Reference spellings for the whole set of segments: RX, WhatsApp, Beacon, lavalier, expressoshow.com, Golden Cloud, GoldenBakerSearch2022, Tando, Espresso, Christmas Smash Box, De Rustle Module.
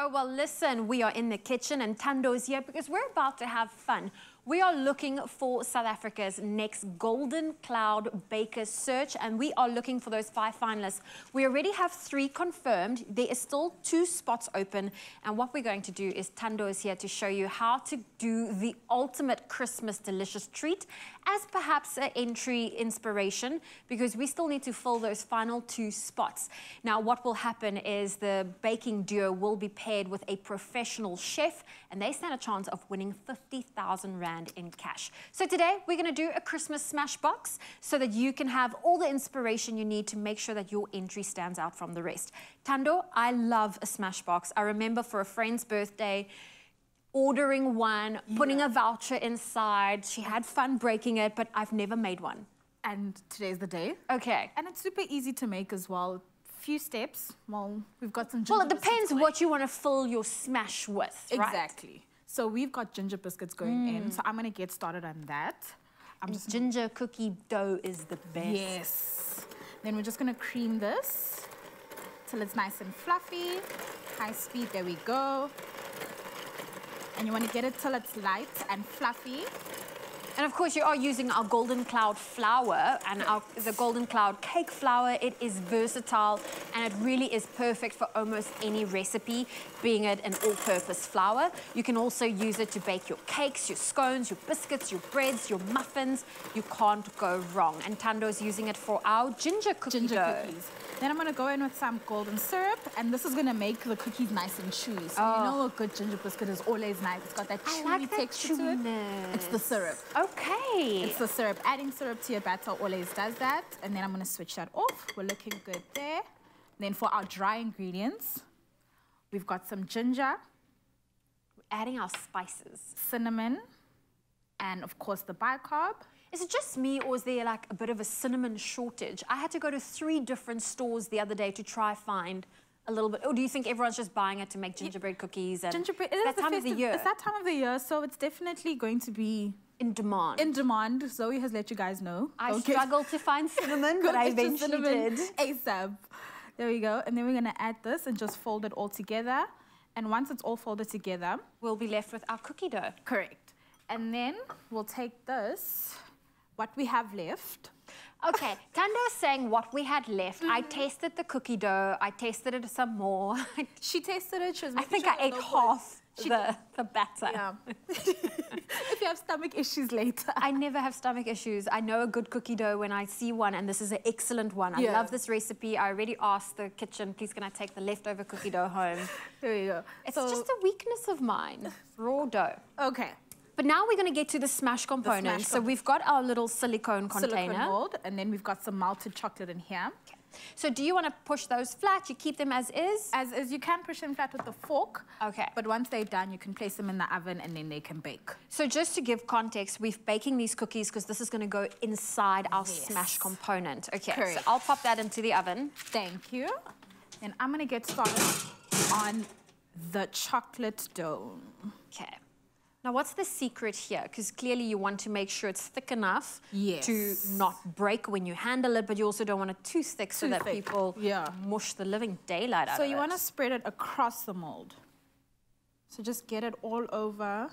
Oh, well, listen, we are in the kitchen and Tando's here because we're about to have fun. We are looking for South Africa's next Golden Cloud Baker search, and we are looking for those 5 finalists. We already have 3 confirmed. There is still 2 spots open, and what we're going to do is Tando is here to show you how to do the ultimate Christmas delicious treat as perhaps an entry inspiration, because we still need to fill those final 2 spots. Now, what will happen is the baking duo will be paired with a professional chef, and they stand a chance of winning 50,000 rand. In cash. So today we're going to do a Christmas smash box so that you can have all the inspiration you need to make sure that your entry stands out from the rest. Tando, I love a smash box. I remember for a friend's birthday ordering one, putting a voucher inside. She had fun breaking it, but I've never made one. And today's the day. Okay. And it's super easy to make as well. Few steps. Well, we've got some ginger. Well, it depends what you want to fill your smash with, right? Exactly. So we've got ginger biscuits going in. So I'm going to get started on that. Ginger cookie dough is the best. Yes. Then we're just going to cream this till it's nice and fluffy. High speed, there we go. And you want to get it till it's light and fluffy. And of course you are using our Golden Cloud flour and the Golden Cloud cake flour. It is versatile and it really is perfect for almost any recipe, being it an all-purpose flour. You can also use it to bake your cakes, your scones, your biscuits, your breads, your muffins. You can't go wrong. And Tando's using it for our ginger cookie dough. Then I'm going to go in with some golden syrup, and this is going to make the cookies nice and chewy. So you know a good ginger biscuit is always nice. It's got that chewy texture to it. It's the syrup. Okay. It's the syrup. Adding syrup to your batter always does that. And then I'm going to switch that off. We're looking good there. Then for our dry ingredients, we've got some ginger. We're adding our spices. Cinnamon. And, of course, the bicarb. Is it just me, or is there like a bit of a cinnamon shortage? I had to go to 3 different stores the other day to try find a little bit. Or do you think everyone's just buying it to make gingerbread cookies? And gingerbread, it's that time of the year. It's that time of the year, so it's definitely going to be in demand. In demand. Zoe has let you guys know. I struggled to find cinnamon, but I eventually did. ASAP. There we go. And then we're going to add this and just fold it all together. And once it's all folded together, we'll be left with our cookie dough. Correct. And then we'll take this, what we have left. Okay, Tando's saying what we had left. I tasted the cookie dough. I tasted it some more. She tasted it. She was I ate half the batter. Yeah. If you have stomach issues later. I never have stomach issues. I know a good cookie dough when I see one, and this is an excellent one. I love this recipe. I already asked the kitchen, please can I take the leftover cookie dough home? There you go. It's just a weakness of mine, raw dough. Okay. But now we're going to get to the smash component. The smash so we've got our little silicone container. Silicone mold, and then we've got some melted chocolate in here. Okay. So do you want to push those flat? You keep them as is? As is. You can push them flat with a fork. Okay. But once they're done, you can place them in the oven and then they can bake. So just to give context, we're baking these cookies because this is going to go inside our smash component. Okay. Correct. So I'll pop that into the oven. Thank you. And I'm going to get started on the chocolate dough. Okay. Now, what's the secret here? Because clearly you want to make sure it's thick enough to not break when you handle it, but you also don't want it too thick so that people mush the living daylight out of it. So you want to spread it across the mold. So just get it all over.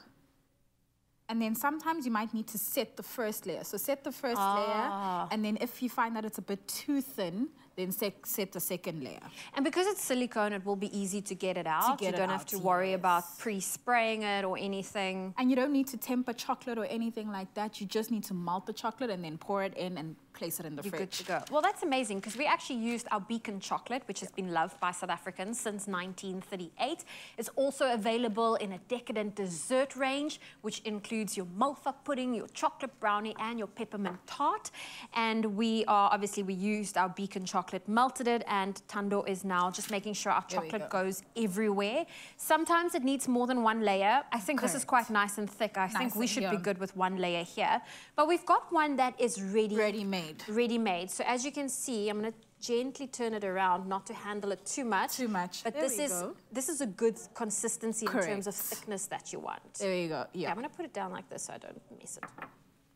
And then sometimes you might need to set the first layer. So set the first layer, and then if you find that it's a bit too thin, then set the second layer. And because it's silicone, it will be easy to get it out. You don't have to worry about pre-spraying it or anything. And you don't need to temper chocolate or anything like that. You just need to melt the chocolate and then pour it in and place it in the fridge. You're good to go. Well, that's amazing because we actually used our Beacon chocolate, which has been loved by South Africans since 1938. It's also available in a decadent dessert range, which includes your malva pudding, your chocolate brownie, and your peppermint tart. And we used our Beacon chocolate, melted it, and Tando is now just making sure our chocolate goes everywhere. Sometimes it needs more than one layer. I think this is quite nice and thick. I think we should be good with one layer here. But we've got one that is ready-made. So as you can see, I'm going to gently turn it around, not to handle it too much. But this is a good consistency in terms of thickness that you want. There you go. Yeah. Okay, I'm going to put it down like this so I don't mess it.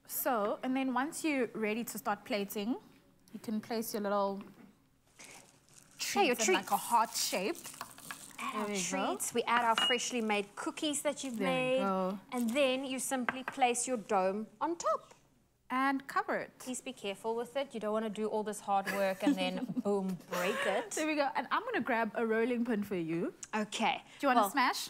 So, and then once you're ready to start plating, you can place your little treats in like a heart shape. add our treats. We add our freshly made cookies that you've made. And then you simply place your dome on top. And cover it. Please be careful with it. You don't want to do all this hard work and then, boom, break it. There we go. And I'm going to grab a rolling pin for you. Okay. Do you want to smash?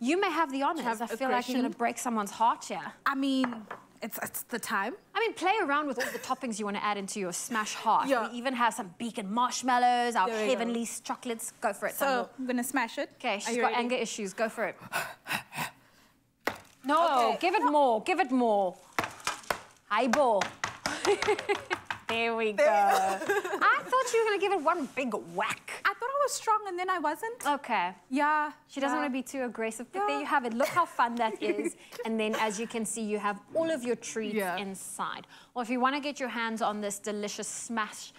You may have the honors. I feel like you're going to break someone's heart here. I mean, it's the time. I mean, play around with all the toppings you want to add into your smash heart. Yeah. We even have some Beacon marshmallows, our heavenly chocolates. Go for it. So, I'm going to smash it. Okay, she's got anger issues. Go for it. No, give it more. Give it more. Eyeball. There we go. I thought you were going to give it one big whack. I thought I was strong and then I wasn't. Okay. Yeah. She doesn't want to be too aggressive, but there you have it. Look how fun that is. And then, as you can see, you have all of your treats inside. Well, if you want to get your hands on this delicious smash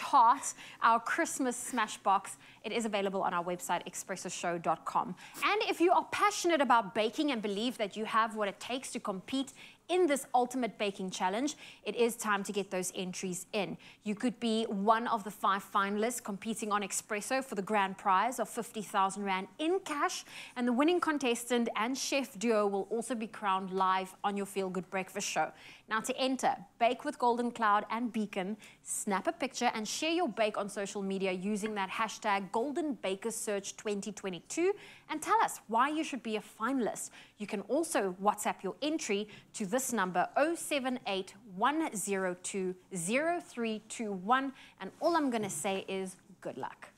heart, our Christmas smash box, it is available on our website, expressoshow.com. And if you are passionate about baking and believe that you have what it takes to compete in this ultimate baking challenge, it is time to get those entries in. You could be one of the 5 finalists competing on Espresso for the grand prize of 50,000 Rand in cash. And the winning contestant and chef duo will also be crowned live on your Feel Good Breakfast show. Now, to enter, bake with Golden Cloud and Beacon, snap a picture and share your bake on social media using that hashtag GoldenBakerSearch2022 and tell us why you should be a finalist. You can also WhatsApp your entry to this number 0781020321, and all I'm going to say is good luck.